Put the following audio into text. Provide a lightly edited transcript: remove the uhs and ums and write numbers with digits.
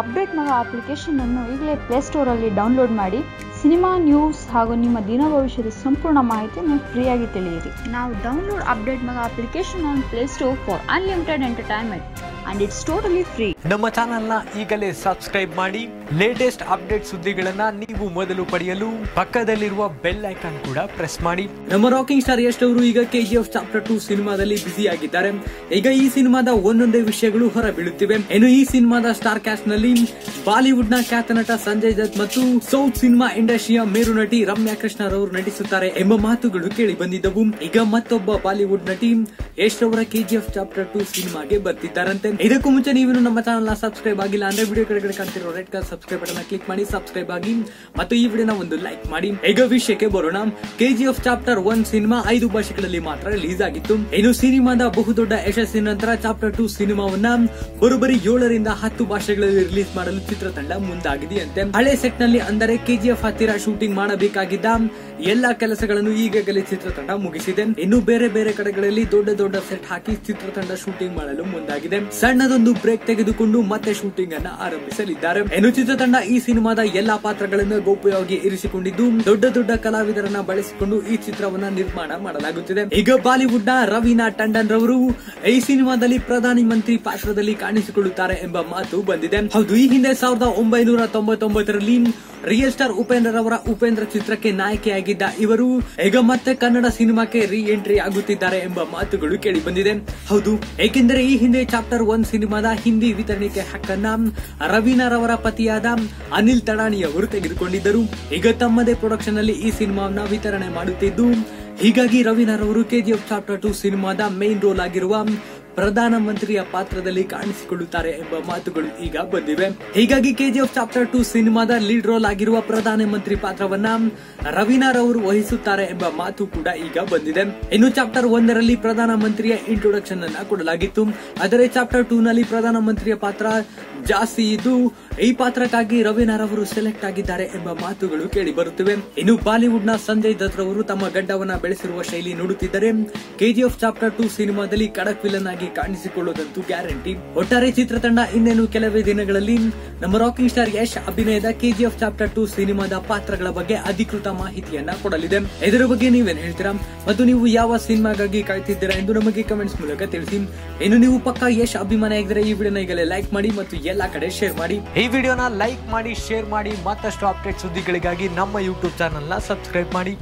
Update ಮಾಡೋ application ಅನ್ನು ಈಗಲೇ ಪ್ಲೇಸ್ಟೋರ್ ಅಲ್ಲಿ ಡೌನ್ಲೋಡ್ ಮಾಡಿ ಸಿನಿಮಾ ನ್ಯೂಸ್ ಹಾಗೂ ನಿಮ್ಮ ದಿನ ಭವಿಷ್ಯದ ಸಂಪೂರ್ಣ ಮಾಹಿತಿಯನ್ನು ಫ್ರೀಯಾಗಿ ತಿಳಿಯಿರಿ. ನಾವು ಡೌನ್ಲೋಡ್ ಅಪ್ಡೇಟ್ ಮಾಡೋ application on Play Store for unlimited entertainment and it's totally free. ನಮ್ಮ ಚಾನೆಲ್ ನ ಈಗಲೇ ಸಬ್ಸ್ಕ್ರೈಬ್ ಮಾಡಿ ಲೇಟೆಸ್ಟ್ ಅಪ್ಡೇಟ್ ಸುದ್ದಿಗಳನ್ನು ನೀವು ಮೊದಲು ಪಡೆಯಲು ಪಕ್ಕದಲ್ಲಿರುವ ಬೆಲ್ ಐಕಾನ್ ಕೂಡ ಪ್ರೆಸ್ ಮಾಡಿ. ನಮ್ಮ ರಾಕಿಂಗ್ ಸ್ಟಾರ್ ಯಶ್ ಅವರು ಈಗ KGF ಚಾಪ್ಟರ್ 2 ಸಿನಿಮಾದಲ್ಲಿ ಬ್ಯುಸಿ ಆಗಿದ್ದಾರೆ. ಈಗ ಈ ಸಿನಿಮಾದ ಒಂದೊಂದೇ ವಿಷಯಗಳು ಹೊರಬೀಳುತ್ತಿವೆ. ಇನ್ನು ಈ ಸಿನಿಮಾದ ಸ್ಟಾರ್ ಕ್ಯಾಸ್ಟ್ ನಲ್ಲಿ ಬಾಲಿವುಡ್ ನ ಖ್ಯಾತ ನಟ ಸಂಜಯ್ ದತ್ ಮತ್ತು ಸೌತ್ ಸಿನಿಮಾ ಇಂಡಸ್ಟ್ರಿಯ ಮೇರು ನಟಿ ರಮ್ಯಾ ಕೃಷ್ಣನ್ ಅವರು ನಟಿಸುತ್ತಾರೆ ಎಂಬ ಮಾತುಗಳು ಕೇಳಿ ಬಂದಿದ್ದವು. ಈಗ ಮತ್ತೊಬ್ಬ ಬಾಲಿವುಡ್ ನಟಿ ಯಶ್ ಅವರ KGF ಚಾಪ್ಟರ್ 2 ಸಿನಿಮಾಗೆ ಬರ್ತಿದ್ದಾರಂತೆ. ಇದಕ್ಕೂ ಮುಂಚೆ ನೀವು ನಮ್ಮ ಚಾನಲ್ ನ ಸಬ್ಸ್ಕ್ರೈಬ್ ಆಗಿಲ್ಲ ಅಂದ್ರೆ ವಿಡಿಯೋ ಕೆಳಗಡೆ ಕಾಣ್ತಿರೋ red colour subscribe button click ಮಾಡಿ ಸಬ್ಸ್ಕ್ರೈಬ್ ಆಗಿ ಮತ್ತು ಈ ವಿಡಿಯೋನ ಒಂದು ಲೈಕ್ ಮಾಡಿ. ಈಗ ವಿಷಯಕ್ಕೆ ಬರೋಣ. KGF ಚಾಪ್ಟರ್ 1 ಸಿನಿಮಾ 5 ಭಾಷೆಗಳಲ್ಲಿ ಮಾತ್ರ ರಿಲೀಸ್ ಆಗಿತ್ತು. ಇನ್ನು ಸಿನಿಮಾದ ಬಹುದೊಡ್ಡ ಯಶಸ್ಸಿನ ನಂತರ ಚಾಪ್ಟರ್ 2 ಸಿನಿಮಾವನ್ನ ಬರೋಬ್ಬರಿ 7 ರಿಂದ 10 ಭಾಷೆಗಳಲ್ಲಿ ರಿಲೀಸ್ ಮಾಡಲು ಚಿತ್ರತಂಡ ಮುಂದಾಗಿದೆಯಂತೆ. ಹಳೆ ಸೆಟ್ ನಲ್ಲಿ ಅಂದರೆ KGF ಹತ್ತಿರ ಶೂಟಿಂಗ್ ಮಾಡಬೇಕಾಗಿದ್ದ ಎಲ್ಲಾ ಕೆಲಸಗಳನ್ನು ಈಗಾಗಲೇ ಚಿತ್ರತಂಡ ಮುಗಿಸಿದೆ. ಇನ್ನು ಬೇರೆ ಬೇರೆ ಕಡೆಗಳಲ್ಲಿ ದೊಡ್ಡ ದೊಡ್ಡ ಸೆಟ್ ಹಾಕಿ ಚಿತ್ರತಂಡ ಶೂಟಿಂಗ್ ಮಾಡಲು ಮುಂದಾಗಿದೆ. ಸಣ್ಣದೊಂದು ಬ್ರೇಕ್ ತೆಗೆದುಕೊಂಡು ಮತ್ತೆ ಶೂಟಿಂಗ್ ಅನ್ನು ಆರಂಭಿಸಲಿದ್ದಾರೆ. ಇನ್ನು ಚಿತ್ರತಂಡ ಈ ಸಿನಿಮಾದ ಎಲ್ಲಾ ಪಾತ್ರಗಳನ್ನು ಗೋಪ್ಯವಾಗಿ ಇರಿಸಿಕೊಂಡಿದ್ದು ದೊಡ್ಡ ದೊಡ್ಡ ಕಲಾವಿದರನ್ನ ಬಳಸಿಕೊಂಡು ಈ ಚಿತ್ರವನ್ನ ನಿರ್ಮಾಣ ಮಾಡಲಾಗುತ್ತಿದೆ. ಈಗ ಬಾಲಿವುಡ್ ನ ರವೀನಾ ಟಂಡನ್ ರವರು ಈ ಸಿನಿಮಾದಲ್ಲಿ ಪ್ರಧಾನಿ ಮಂತ್ರಿ ಪಾತ್ರದಲ್ಲಿ ಕಾಣಿಸಿಕೊಳ್ಳುತ್ತಾರೆ ಎಂಬ ಮಾತು ಬಂದಿದೆ. ಹೌದು, ಈ ಹಿಂದೆ 1999ರಲ್ಲಿ ರಿಯಲ್ ಸ್ಟಾರ್ ಉಪೇಂದ್ರ ಚಿತ್ರಕ್ಕೆ ನಾಯಕಿಯಾಗಿದ್ದ ಇವರು ಈಗ ಮತ್ತೆ ಕನ್ನಡ ಸಿನಿಮಾಕ್ಕೆ ರೀ ಎಂಟ್ರಿ ಆಗುತ್ತಿದ್ದಾರೆ ಎಂಬ ಮಾತುಗಳು ಕೇಳಿ ಬಂದಿದೆ. ಹೌದು, ಏಕೆಂದರೆ ಈ ಹಿಂದೆ ಚಾಪ್ಟರ್ 1 ಸಿನಿಮಾದ ಹಿಂದಿ ವಿತರಣೆಗೆ ಹಕ್ಕನ್ನ ರವೀನಾ ರವರ ಪತಿಯಾದ ಅನಿಲ್ ತಡಾಣಿ ಅವರು ತೆಗೆದುಕೊಂಡಿದ್ದರು. ಈಗ ತಮ್ಮದೇ ಪ್ರೊಡಕ್ಷನ್ ನಲ್ಲಿ ಈ ಸಿನಿಮಾವನ್ನು ವಿತರಣೆ ಮಾಡುತ್ತಿದ್ದು ಹೀಗಾಗಿ ರವೀನಾ ರವರು KGF ಚಾಪ್ಟರ್ 2 ಸಿನಿಮಾದ ಮೇನ್ ರೋಲ್ ಆಗಿರುವ ಪ್ರಧಾನಮಂತ್ರಿಯ ಪಾತ್ರದಲ್ಲಿ ಕಾಣಿಸಿಕೊಳ್ಳುತ್ತಾರೆ ಎಂಬ ಮಾತುಗಳು ಈಗ ಬಂದಿವೆ. ಹೀಗಾಗಿ KGF ಚಾಪ್ಟರ್ 2 ಸಿನಿಮಾದ ಲೀಡ್ ರೋಲ್ ಆಗಿರುವ ಪ್ರಧಾನಮಂತ್ರಿ ಪಾತ್ರವನ್ನ ರವೀನಾ ರವರು ವಹಿಸುತ್ತಾರೆ ಎಂಬ ಮಾತು ಕೂಡ ಈಗ ಬಂದಿದೆ. ಇನ್ನು ಚಾಪ್ಟರ್ 1ರಲ್ಲಿ ಪ್ರಧಾನಮಂತ್ರಿಯ ಇಂಟ್ರೊಡಕ್ಷನ್ ಅನ್ನ ಕೊಡಲಾಗಿತ್ತು. ಆದರೆ ಚಾಪ್ಟರ್ 2ನಲ್ಲಿ ಪ್ರಧಾನಮಂತ್ರಿಯ ಪಾತ್ರ ಜಾಸ್ತಿ ಇದ್ದು ಈ ಪಾತ್ರಕ್ಕಾಗಿ ರವೀನಾ ರವರು ಸೆಲೆಕ್ಟ್ ಆಗಿದ್ದಾರೆ ಎಂಬ ಮಾತುಗಳು ಕೇಳಿ ಬರುತ್ತಿವೆ. ಇನ್ನು ಬಾಲಿವುಡ್ ನ ಸಂಜಯ್ ದತ್ ರವರು ತಮ್ಮ ಗಡ್ಡವನ್ನ ಬೆಳೆಸಿರುವ ಶೈಲಿ ನೋಡುತ್ತಿದ್ದರೆ KGF ಚಾಪ್ಟರ್ 2 ಸಿನಿಮಾದಲ್ಲಿ ಖಡಕ್ ವಿಲನ್ ಆಗಿ ಕಾಣಿಸಿಕೊಳ್ಳೋದಂತೂ ಗ್ಯಾರಂಟಿ. ಒಟ್ಟಾರೆ ಚಿತ್ರತಂಡ ಇನ್ನೇನು ಕೆಲವೇ ದಿನಗಳಲ್ಲಿ ನಮ್ಮ ರಾಕಿಂಗ್ ಸ್ಟಾರ್ ಯಶ್ ಅಭಿನಯದ KGF ಚಾಪ್ಟರ್ 2 ಸಿನಿಮಾದ ಪಾತ್ರಗಳ ಬಗ್ಗೆ ಅಧಿಕೃತ ಮಾಹಿತಿಯನ್ನ ಕೊಡಲಿದೆ. ಇದರ ಬಗ್ಗೆ ನೀವೇನ್ ಹೇಳ್ತೀರಾ ಮತ್ತು ನೀವು ಯಾವ ಸಿನಿಮಾಗಾಗಿ ಕಾಯ್ತಿದ್ದೀರಾ ಎಂದು ನಮಗೆ ಕಮೆಂಟ್ಸ್ ಮೂಲಕ ತಿಳಿಸಿ. ಇನ್ನು ನೀವು ಪಕ್ಕಾ ಯಶ್ ಅಭಿಮಾನಿಯಾಗಿದ್ದರೆ ಈ ವಿಡಿಯೋನ ಈಗಲೇ ಲೈಕ್ ಮಾಡಿ ಮತ್ತು ಎಲ್ಲಾ ಕಡೆ ಶೇರ್ ಮಾಡಿ. ಈ ವಿಡಿಯೋನ ಲೈಕ್ ಮಾಡಿ, ಶೇರ್ ಮಾಡಿ. ಮತ್ತಷ್ಟು ಅಪ್ಡೇಟ್ ಸುದ್ದಿಗಳಿಗಾಗಿ ನಮ್ಮ ಯೂಟ್ಯೂಬ್ ಚಾನೆಲ್ ನ ಸಬ್ಸ್ಕ್ರೈಬ್ ಮಾಡಿ.